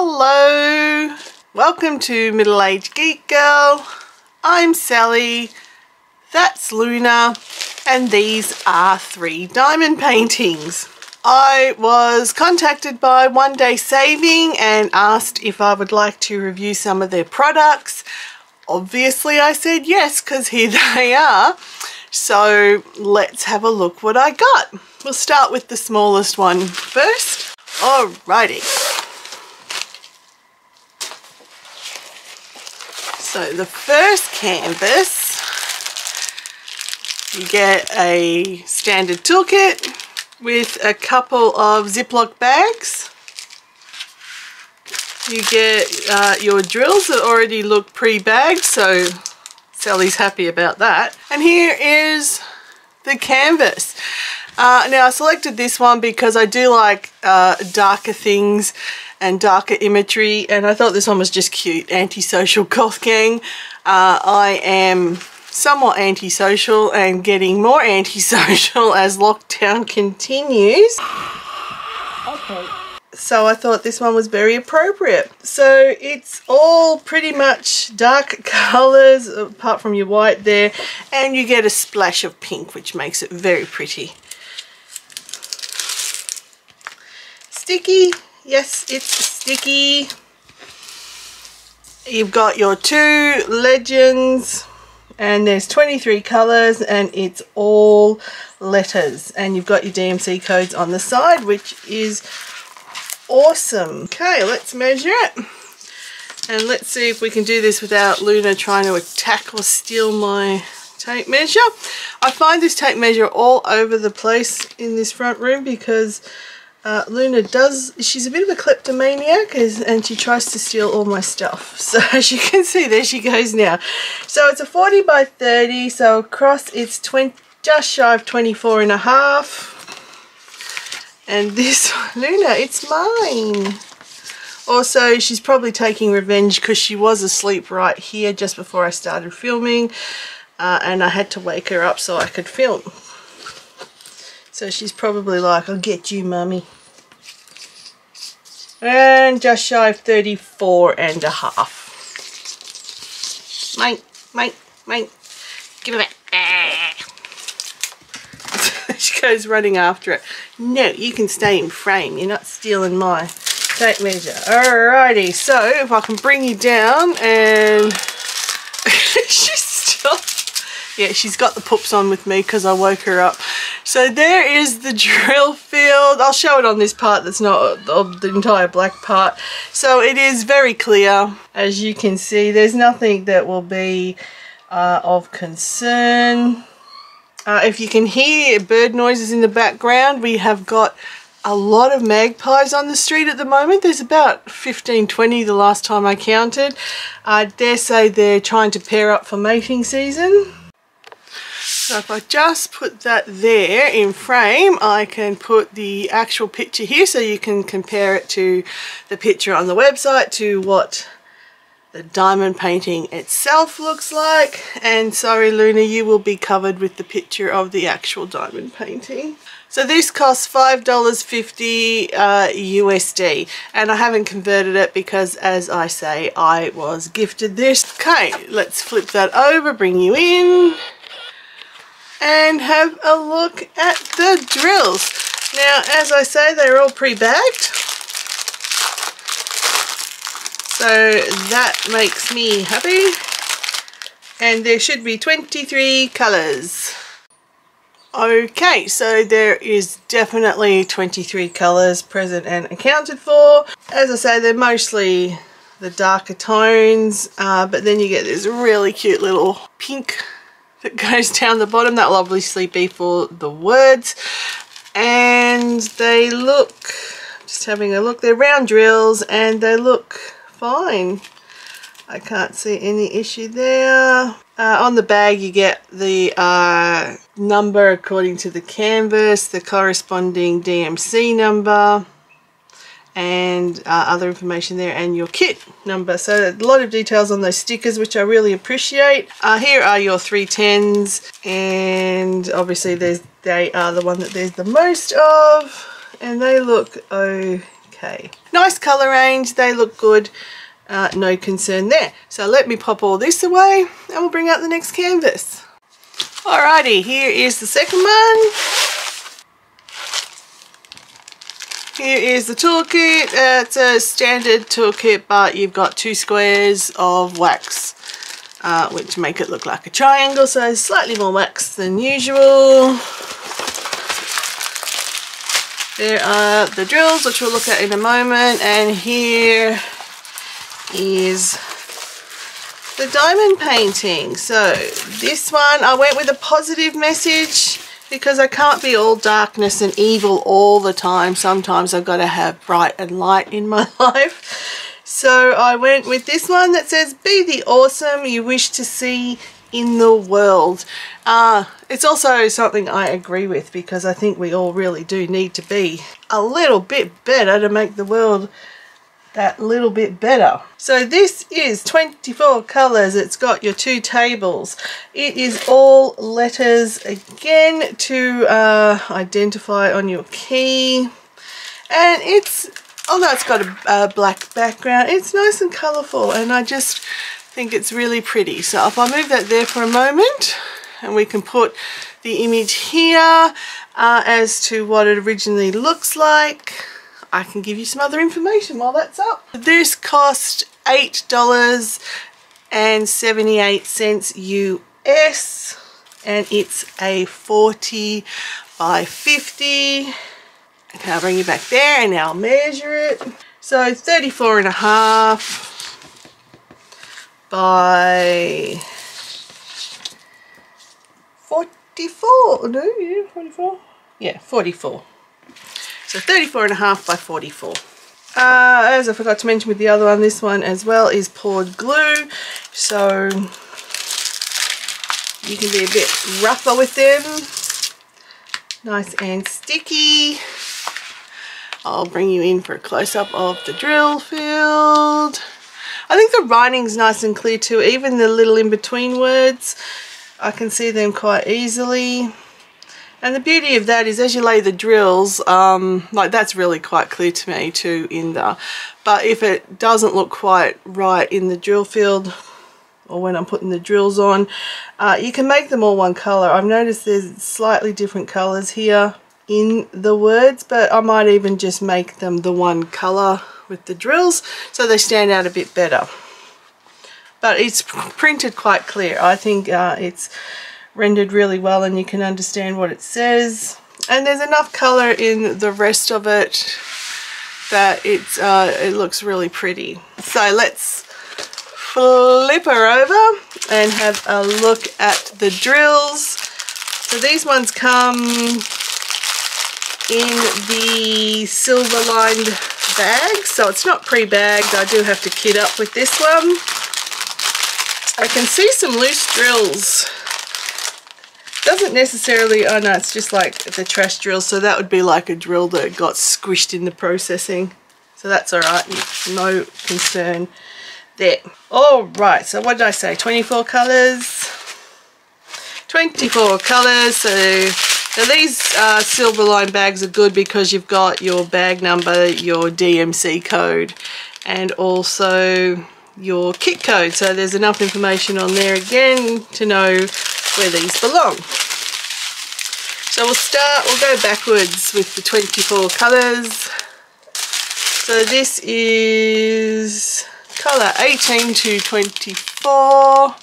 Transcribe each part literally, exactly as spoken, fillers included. Hello, welcome to Middle Aged Geek Grrrl. I'm Sally, that's Luna, and these are three diamond paintings. I was contacted by One Day Saving and asked if I would like to review some of their products. Obviously I said yes, because here they are. So let's have a look what I got. We'll start with the smallest one first. Alrighty. So the first canvas, you get a standard toolkit with a couple of Ziploc bags. You get uh, your drills that already look pre-bagged, so Sally's happy about that. And here is the canvas. Uh, now I selected this one because I do like uh, darker things and darker imagery, and I thought this one was just cute. Antisocial goth gang. Uh, I am somewhat antisocial and getting more antisocial as lockdown continues. Okay. So I thought this one was very appropriate. So it's all pretty much dark colours apart from your white there, and you get a splash of pink which makes it very pretty. Sticky, yes it's sticky. You've got your two legends and there's twenty-three colours and it's all letters, and you've got your D M C codes on the side, which is awesome. Okay, let's measure it and let's see if we can do this without Luna trying to attack or steal my tape measure. I find this tape measure all over the place in this front room because uh, Luna does, she's a bit of a kleptomaniac and she tries to steal all my stuff. So as you can see, there she goes now. So it's a forty by thirty, so across it's twenty, just shy of twenty-four and a half. And this, Luna, it's mine. Also, she's probably taking revenge because she was asleep right here just before I started filming. Uh, and I had to wake her up so I could film. So she's probably like, I'll get you, mummy. And just shy of thirty-four and a half. Mate, mate, mate. Give it back. She goes running after it. No, you can stay in frame. You're not stealing my tape measure. Alrighty, so if I can bring you down and she's still, yeah, she's got the poops on with me because I woke her up. So there is the drill field. I'll show it on this part that's not of the entire black part. So it is very clear, as you can see. There's nothing that will be uh, of concern. Uh, if you can hear bird noises in the background, we have got a lot of magpies on the street at the moment. There's about fifteen, twenty the last time I counted. I dare say they're trying to pair up for mating season. So if I just put that there in frame, I can put the actual picture here so you can compare it to the picture on the website to what the diamond painting itself looks like. And sorry Luna, you will be covered with the picture of the actual diamond painting. So this costs five dollars fifty uh, U S D, and I haven't converted it because, as I say, I was gifted this. Okay, let's flip that over, bring you in and have a look at the drills. Now, as I say, they're all pre-bagged. So that makes me happy. And there should be twenty-three colours. Okay, so there is definitely twenty-three colours present and accounted for. As I say, they're mostly the darker tones, uh, but then you get this really cute little pink that goes down the bottom. That'll obviously be for the words. And they look, just having a look, they're round drills and they look fine. I can't see any issue there. Uh, on the bag you get the uh, number according to the canvas, the corresponding D M C number and uh, other information there, and your kit number. So a lot of details on those stickers, which I really appreciate. Uh, here are your three tens, and obviously there's, they are the one that there's the most of, and they look okay. okay. Nice colour range, they look good, uh, no concern there. So let me pop all this away and we'll bring out the next canvas. Alrighty, here is the second one. Here is the toolkit. Uh, it's a standard toolkit, but you've got two squares of wax, uh, which make it look like a triangle, so slightly more wax than usual. There are the drills, which we'll look at in a moment, and here is the diamond painting. So this one I went with a positive message because I can't be all darkness and evil all the time. Sometimes I've got to have bright and light in my life. So I went with this one that says, be the awesome you wish to see in the world. Uh, it's also something I agree with, because I think we all really do need to be a little bit better to make the world that little bit better. So this is twenty-four colors. It's got your two tables. It is all letters again to uh, identify on your key, and it's, although it's got a, a black background, it's nice and colorful, and I just think it's really pretty. So if I move that there for a moment, and we can put the image here uh, as to what it originally looks like. I can give you some other information while that's up. This cost eight dollars and seventy-eight cents U S, and it's a forty by fifty. Okay, I'll bring you back there and I'll measure it. So thirty-four and a half by forty-four. No, yeah, forty-four. Yeah, forty-four. So thirty-four and a half by forty-four. Uh, as I forgot to mention with the other one, this one as well is poured glue. So you can be a bit rougher with them. Nice and sticky. I'll bring you in for a close-up of the drill field. I think the writing's nice and clear too. Even the little in-between words, I can see them quite easily. And the beauty of that is, as you lay the drills, um, like that's really quite clear to me too in there. But if it doesn't look quite right in the drill field, or when I'm putting the drills on, uh, you can make them all one colour. I've noticed there's slightly different colours here in the words, but I might even just make them the one colour with the drills so they stand out a bit better. But it's printed quite clear. I think uh, it's rendered really well, and you can understand what it says, and there's enough color in the rest of it that it's uh, it looks really pretty. So let's flip her over and have a look at the drills. So these ones come in the silver lined bag, so it's not pre-bagged. I do have to kit up with this one. I can see some loose drills. Doesn't necessarily, oh no, it's just like the trash drill, so that would be like a drill that got squished in the processing, so that's all right, no concern there. All right, so what did I say, twenty-four colors, twenty-four colors. So now these uh, silver line bags are good because you've got your bag number, your D M C code, and also your kit code, so there's enough information on there again to know where these belong. So we'll start, we'll go backwards with the twenty-four colours. So this is colour eighteen to twenty-four.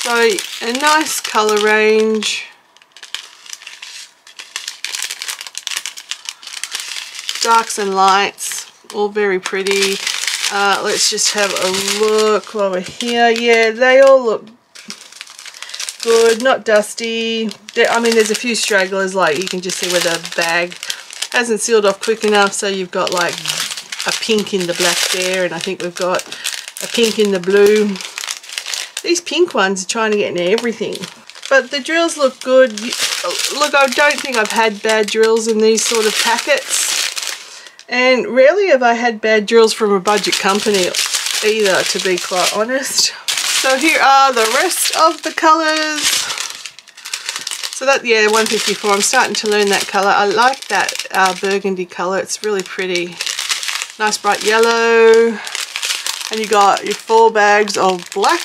So a nice colour range. Darks and lights, all very pretty. Uh, let's just have a look while we're here. Yeah, they all look good, not dusty. They're, I mean, there's a few stragglers, like you can just see where the bag hasn't sealed off quick enough, so you've got like a pink in the black there, and I think we've got a pink in the blue. These pink ones are trying to get into everything. But the drills look good. Look, I don't think I've had bad drills in these sort of packets. And rarely have I had bad drills from a budget company either, to be quite honest. So here are the rest of the colours. So that, yeah, one fifty-four. I'm starting to learn that colour. I like that uh, burgundy colour. It's really pretty. Nice bright yellow. And you got your four bags of black.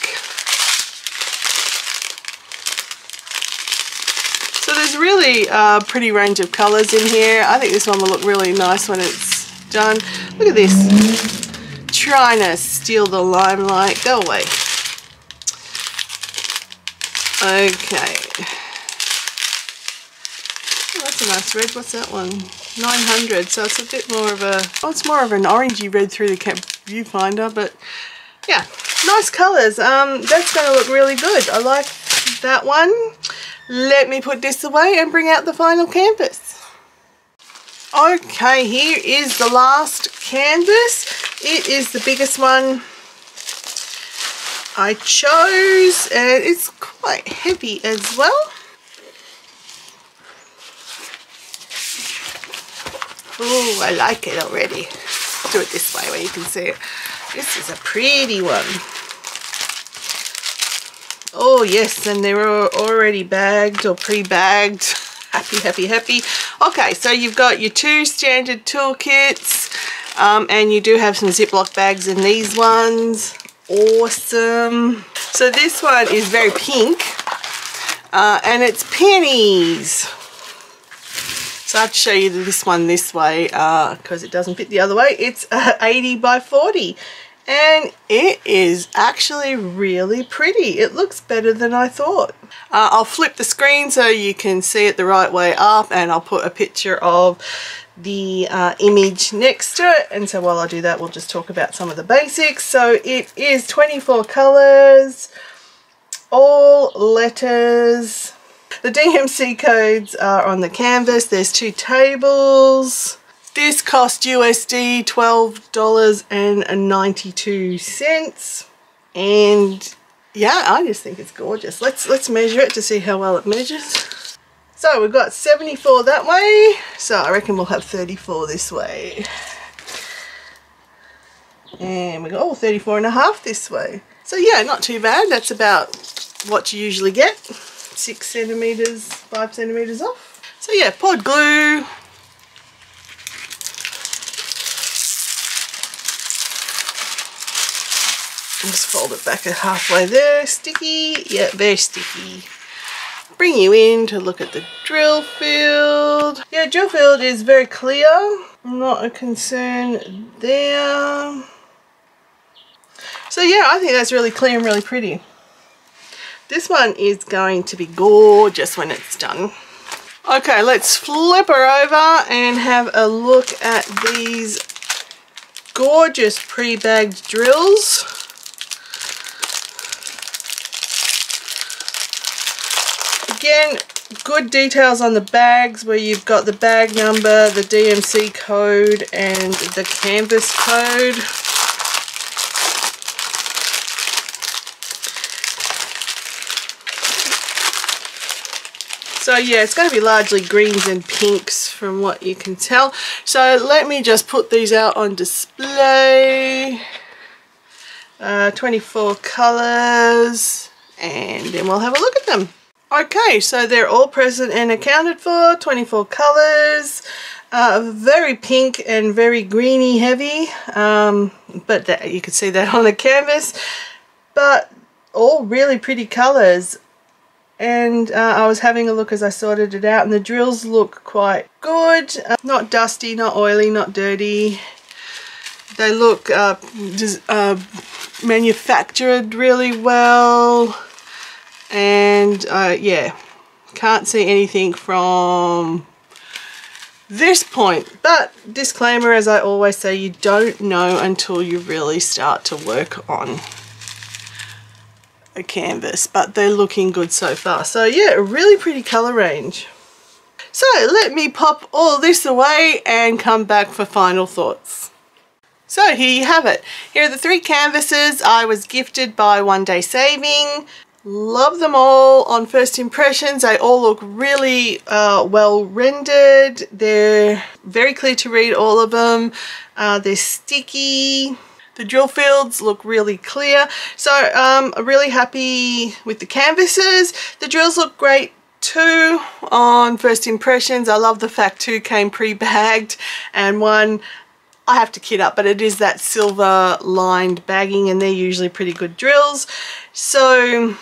So there's really a pretty range of colours in here. I think this one will look really nice when it's done. Look at this. Trying to steal the limelight. Go away. Okay. Oh, that's a nice red. What's that one? nine hundred. So it's a bit more of a... Well, it's more of an orangey red through the viewfinder, but yeah, nice colours. Um, that's going to look really good. I like that one. Let me put this away and bring out the final canvas. Okay, here is the last canvas. It is the biggest one I chose, and it's quite heavy as well. Oh, I like it already. Do it this way where you can see it. This is a pretty one. Oh yes, and they're already bagged or pre-bagged. Happy, happy, happy. Okay, so you've got your two standard toolkits, um, and you do have some Ziploc bags in these ones. Awesome. So this one is very pink, uh, and it's pennies. So I have to show you this one this way because uh, it doesn't fit the other way. It's uh, eighty by forty, and it is actually really pretty. It looks better than I thought. Uh, I'll flip the screen so you can see it the right way up, and I'll put a picture of the uh, image next to it. And so while I do that, we'll just talk about some of the basics. So it is twenty-four colours, all letters. The D M C codes are on the canvas. There's two tables. This cost U S D twelve dollars and ninety-two cents. And yeah, I just think it's gorgeous. Let's let's measure it to see how well it measures. So we've got seventy-four that way. So I reckon we'll have thirty-four this way. And we got all thirty-four and a half this way. So yeah, not too bad. That's about what you usually get. Six centimeters, five centimeters off. So yeah, poured glue. Just fold it back at halfway there. Sticky, yeah, very sticky. Bring you in to look at the drill field. Yeah, drill field is very clear. Not a concern there. So yeah, I think that's really clear and really pretty. This one is going to be gorgeous when it's done. Okay, let's flip her over and have a look at these gorgeous pre-bagged drills. Again, good details on the bags where you've got the bag number, the D M C code, and the canvas code. So yeah, it's going to be largely greens and pinks from what you can tell. So let me just put these out on display. Uh, twenty-four colours, and then we'll have a look at them. Okay, so they're all present and accounted for. twenty-four colours, uh, very pink and very greeny heavy, um, but that, you can see that on the canvas. But all really pretty colours. And uh, I was having a look as I sorted it out, and the drills look quite good. Uh, not dusty, not oily, not dirty. They look uh, just, uh, manufactured really well. And uh, yeah, can't see anything from this point. But disclaimer, as I always say, you don't know until you really start to work on a canvas, but they're looking good so far. So yeah, a really pretty color range. So let me pop all this away and come back for final thoughts. So here you have it. Here are the three canvases I was gifted by One Day Saving. Love them all on first impressions. They all look really uh, well rendered. They're very clear to read, all of them. Uh, they're sticky. The drill fields look really clear. So um, I'm really happy with the canvases. The drills look great two on first impressions. I love the fact two came pre-bagged and one I have to kit up, but it is that silver lined bagging and they're usually pretty good drills. So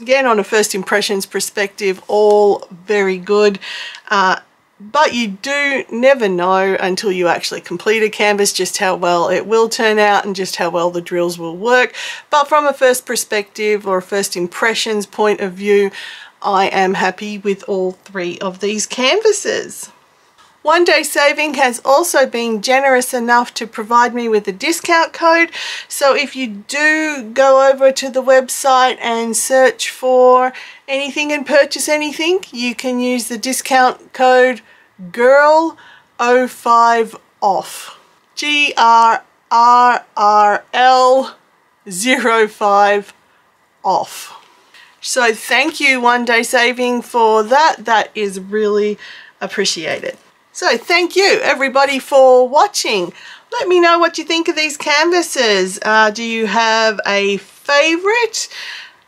again, on a first impressions perspective, all very good. Uh, but you do never know until you actually complete a canvas just how well it will turn out and just how well the drills will work. But from a first perspective or a first impressions point of view, I am happy with all three of these canvases. One Day Saving has also been generous enough to provide me with a discount code. So if you do go over to the website and search for anything and purchase anything, you can use the discount code Grrrl zero five off. G R R R L zero five off. So thank you, One Day Saving, for that. That is really appreciated. So thank you everybody for watching. Let me know what you think of these canvases. Uh, do you have a favorite?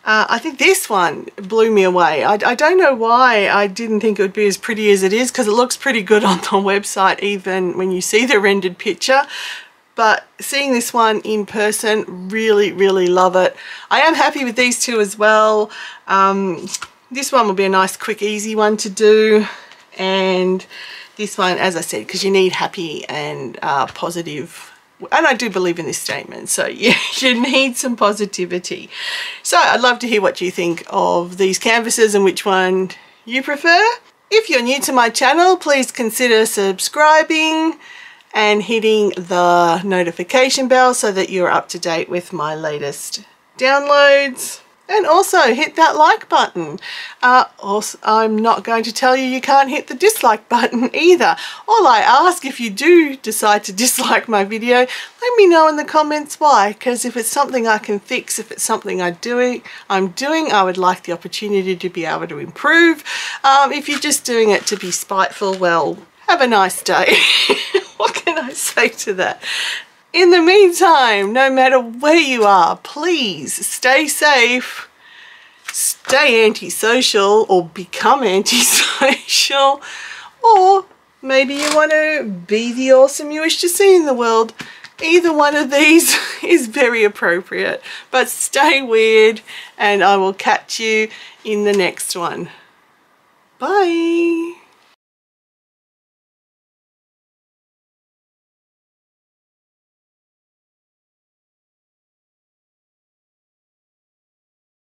Uh, I think this one blew me away. I, I don't know why I didn't think it would be as pretty as it is, because it looks pretty good on the website even when you see the rendered picture. But seeing this one in person, really, really love it. I am happy with these two as well. Um, this one will be a nice, quick, easy one to do. And this one, as I said, because you need happy and uh, positive, and I do believe in this statement, so yeah, you need some positivity. So I'd love to hear what you think of these canvases and which one you prefer. If you're new to my channel, please consider subscribing and hitting the notification bell so that you're up to date with my latest downloads. And also hit that like button. Uh, also, I'm not going to tell you you can't hit the dislike button either. All I ask, if you do decide to dislike my video, let me know in the comments why, because if it's something I can fix, if it's something I do, I'm doing, I would like the opportunity to be able to improve. Um, if you're just doing it to be spiteful, well, have a nice day. What can I say to that? In the meantime, no matter where you are, please stay safe, stay antisocial, or become antisocial, or maybe you want to be the awesome you wish to see in the world. Either one of these is very appropriate, but stay weird, and I will catch you in the next one. Bye.